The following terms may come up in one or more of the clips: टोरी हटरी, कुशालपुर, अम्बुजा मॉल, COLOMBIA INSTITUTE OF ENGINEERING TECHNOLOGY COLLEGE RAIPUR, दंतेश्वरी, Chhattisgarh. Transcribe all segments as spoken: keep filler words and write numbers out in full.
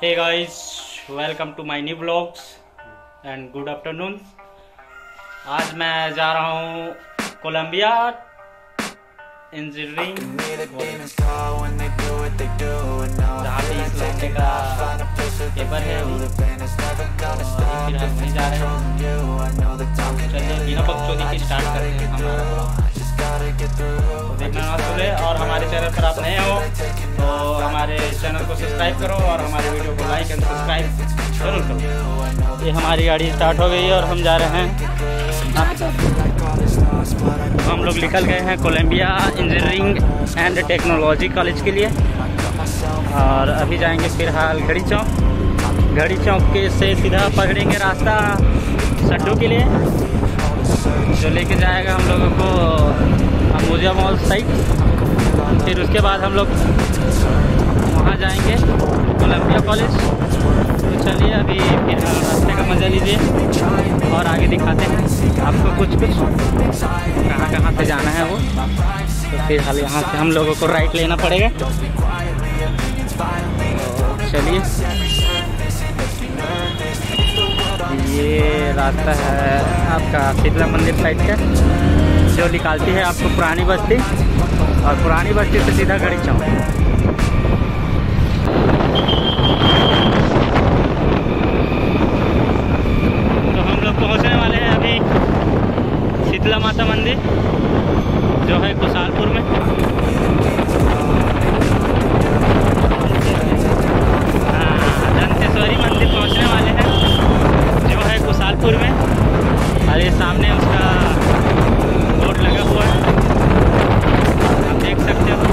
Hey guys, welcome to my new vlogs and good afternoon। आज मैं जा रहा हूँ कोलंबिया इंजीनियरिंग जहाँ पे इस महीने का पेपर है, फिर जा रहे हैं। चलिए बिना बकचोदी के स्टार्ट करते हैं हमारा ब्लॉग। देखना सुने और हमारे चैनल पर आप नए हो तो हमारे चैनल को सब्सक्राइब करो और हमारे वीडियो को लाइक एंड सब्सक्राइब जरूर करो। ये हमारी गाड़ी स्टार्ट हो गई और हम जा रहे हैं। हम लोग निकल गए हैं Columbia engineering and technology college के लिए और अभी जाएंगे फिलहाल घड़ी चौक। घड़ी चौक के से सीधा पकड़ेंगे रास्ता सड्डू के लिए जो लेके जाएगा हम लोगों को अम्बुजा मॉल साइड। फिर उसके बाद हम लोग वहाँ जाएंगे कोलंबिया कॉलेज। तो चलिए अभी फिर रास्ते का मज़ा लीजिए और आगे दिखाते हैं आपको कुछ कुछ कहाँ कहाँ से जाना है वो। तो फिर हाल यहाँ से हम लोगों को राइट लेना पड़ेगा। तो चलिए ये रास्ता है आपका शीतला मंदिर साइड का जो निकालती है आपको पुरानी बस्ती और पुरानी बस्ती से सीधा घड़ी चौक। तो हम लोग पहुंचने वाले हैं अभी शीतला माता मंदिर जो है कुशालपुर में। हाँ, दंतेश्वरी मंदिर पहुंचने वाले हैं जो है कुशालपुर में और ये सामने उसका बोर्ड लगा हुआ है, देख सकते हो।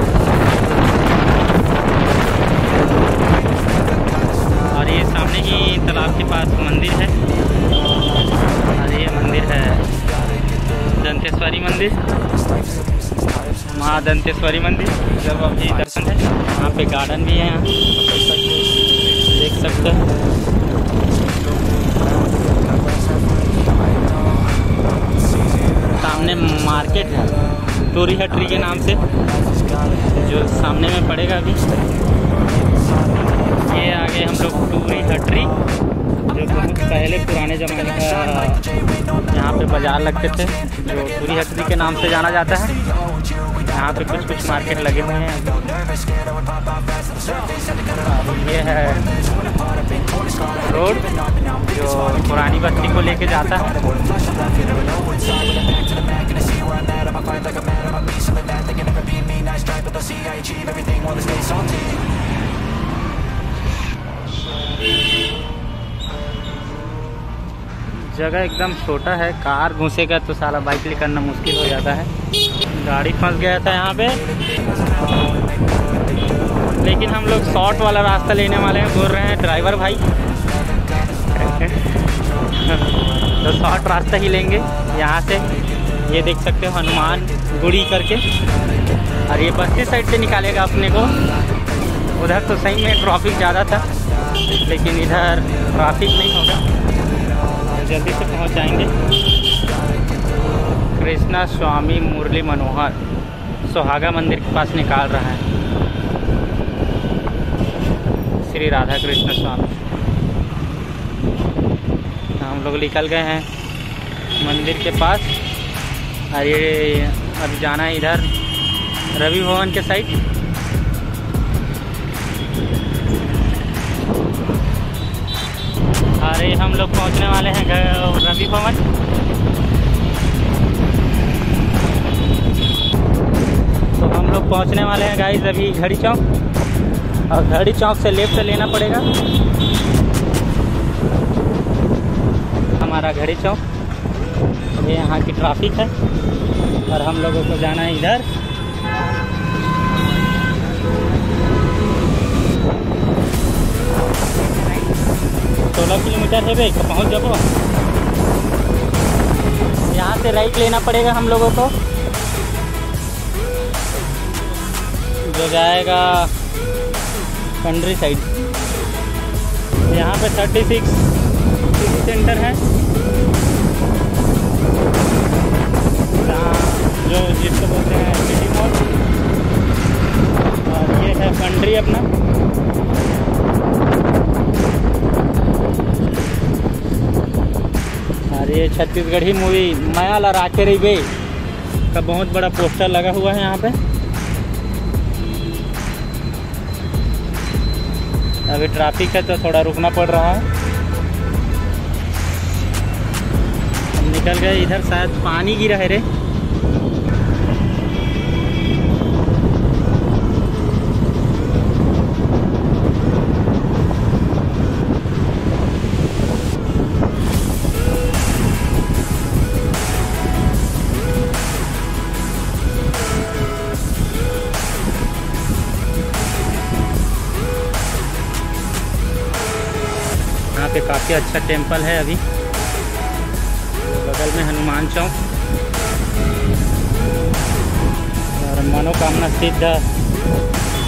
और ये सामने ही तालाब के पास मंदिर है और ये मंदिर है दंतेश्वरी मंदिर, माँ दंतेश्वरी मंदिर। जब आप जी दर्शन है यहाँ पे गार्डन भी है, यहाँ देख सकते हो। सामने मार्केट है टोरी हटरी के नाम से जो सामने में पड़ेगा। अभी ये आगे हम लोग टोरी हटरी जो बहुत पहले पुराने जमाने का यहाँ पे बाजार लगते थे जो टोरी हटरी के नाम से जाना जाता है। यहाँ पे कुछ कुछ मार्केट लगे हुए हैं। ये है रोड जो पुरानी बस्ती को लेके जाता है। जगह एकदम छोटा है, कार घुसेगा तो साला बाइक ले करना मुश्किल हो जाता है। गाड़ी फंस गया था यहाँ पे, लेकिन हम लोग शॉर्ट वाला रास्ता लेने वाले हैं, बोल रहे हैं ड्राइवर भाई तो शॉर्ट रास्ता ही लेंगे। यहाँ से ये देख सकते हो हनुमान गुड़ी करके और ये बस्ती साइड से निकालेगा अपने को। उधर तो सही में ट्रैफिक ज़्यादा था लेकिन इधर ट्रैफिक नहीं होगा, जल्दी से पहुंच जाएंगे। कृष्णा स्वामी मुरली मनोहर सोहागा मंदिर के पास निकाल रहा है श्री राधा कृष्ण स्वामी। हम लोग निकल गए हैं मंदिर के पास और ये अब जाना है इधर रवि भवन के साइड। अरे हम लोग पहुंचने वाले हैं रवि भवन। तो हम लोग पहुंचने वाले हैं गाइस अभी घड़ी चौक और घड़ी चौक से लेफ्ट लेना पड़ेगा। हमारा घड़ी चौक, ये यहाँ की ट्रैफिक है और हम लोगों को जाना है इधर। सोलह किलोमीटर है भाई, पहुँच जाओ। यहाँ से राइट लेना पड़ेगा हम लोगों को जो जाएगा कंट्री साइड। यहाँ पे थर्टी सिक्स सिटी सेंटर है जो जिसको बोलते हैं सिटी मॉल और ये है कंट्री अपना। ये छत्तीसगढ़ी मूवी माया लड़ा के रही गई का बहुत बड़ा पोस्टर लगा हुआ है यहाँ पे। अभी ट्रैफिक है तो थोड़ा रुकना पड़ रहा है। हम निकल गए, इधर शायद पानी गिरा है रे। पे काफ़ी अच्छा टेंपल है। अभी बगल में हनुमान चौक और मनोकामना सिद्ध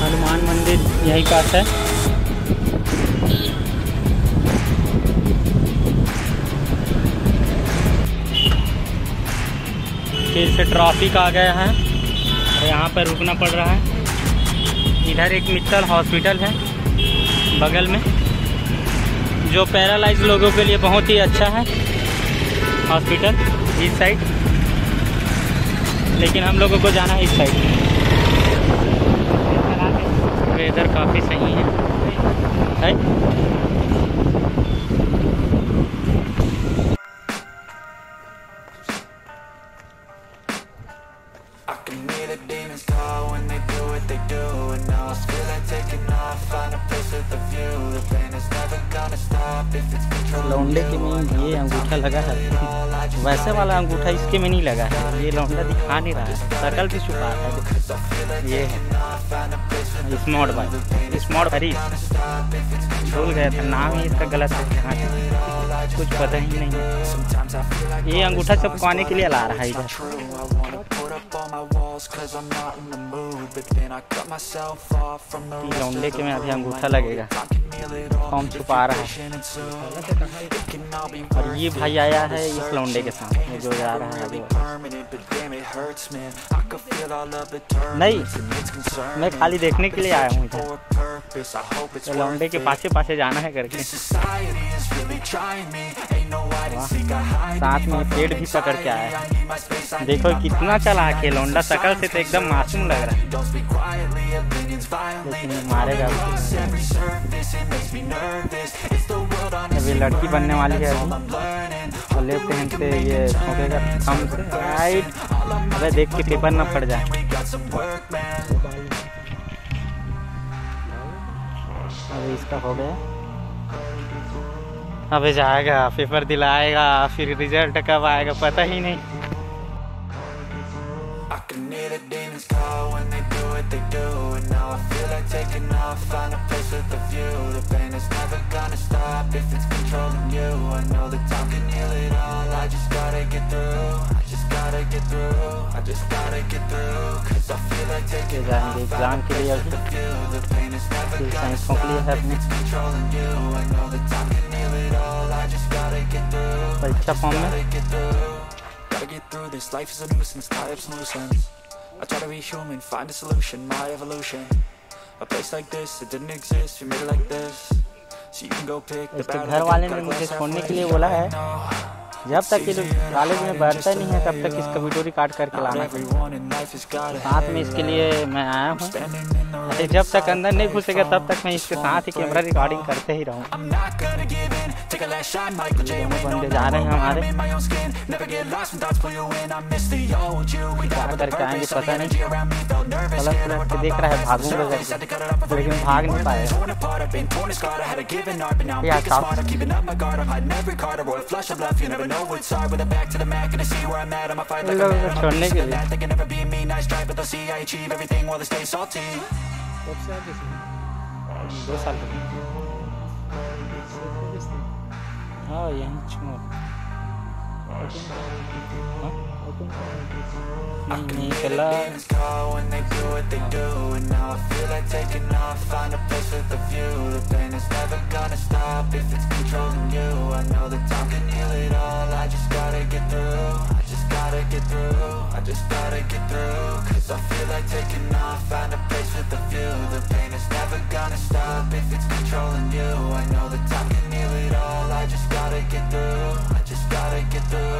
हनुमान मंदिर यही पास है। फिर से ट्रैफिक आ गया है और यहाँ पर रुकना पड़ रहा है। इधर एक मित्तल हॉस्पिटल है बगल में, जो पैरालाइज लोगों के लिए बहुत ही अच्छा है हॉस्पिटल इस साइड, लेकिन हम लोगों को जाना है इस साइड। वेदर काफ़ी सही है, है? लौंडे के में ये अंगूठा लगा है, वैसे वाला अंगूठा इसके में नहीं लगा है। ये लौंडा दिखा नहीं रहा है, शकल भी छुपा है। ये है स्मार्ट भाई, स्मार्ट हरीश भूल गया था, नाम ही इसका गलत है, कुछ पता ही नहीं है। ये अंगूठा चपकाने के लिए ला रहा है इधर। लौंडे के में अभी अंगूठा लगेगा, फॉर्म छुपा रहा है। और ये भाई आया है इस लौंडे के साथ जो जा रहा है। नहीं, मैं खाली देखने के लिए आया हूँ इधर, लौंडे के पासे पासे जाना है करके। साथ में पेड़ भी पकड़ के आया है। देखो कितना चालाक है लौंडा, शकल से तो एकदम मासूम लग रहा है, लेकिन मारेगा। अभी लड़की बनने वाली है, लेफ्ट हैंड से ये ठोकेगा थंब से राइट। अबे देख के पेपर ना फट जाए। अभी इसका हो गया, अबे जाएगा पेपर दिलाएगा, फिर रिजल्ट कब आएगा पता ही नहीं। जाएंगे एग्जाम के लिए। अभी साइंस फॉर्म लिया है अपने परीक्षा फॉर्म में। इसके घर वाले ने मुझे छोड़ने के लिए बोला है, जब तक ये कॉलेज में बैठता नहीं है तब तक इसका वीडियो रिकॉर्ड करके लाना। साथ में इसके लिए मैं आया हूँ, जब तक अंदर नहीं घुसेगा तब तक मैं इसके साथ ही कैमरा रिकॉर्डिंग करते ही रहूँ। बंदे जा रहे हैं हमारे, क्या करके आएंगे पता नहीं। गलत गलत देख रहा है, भागूंगा करके, लेकिन भाग नहीं पाएगा छोड़ने के लिए। हाँ यहीं छोड़, नहीं चला। I just gotta get through.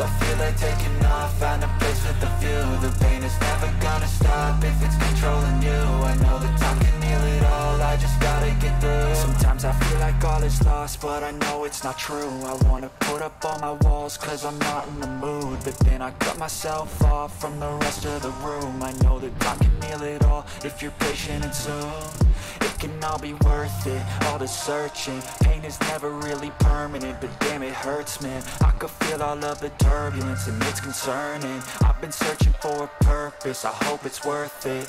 I feel like taking off, find a place with a view. The pain is never gonna stop if it's controlling you. I know the time can heal it all, I just gotta get through. Sometimes I feel like all is lost, but I know it's not true. I wanna put up all my walls, cause I'm not in the mood. But then I cut myself off from the rest of the room. I know that time can heal it all, if you're patient and soon. It can all be worth it, all the searching. Pain is never really permanent, but damn it hurts, man. I could feel all of the turbulence and it's concerning. I've been searching for a purpose, I hope it's worth it.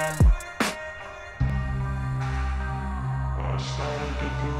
I started to do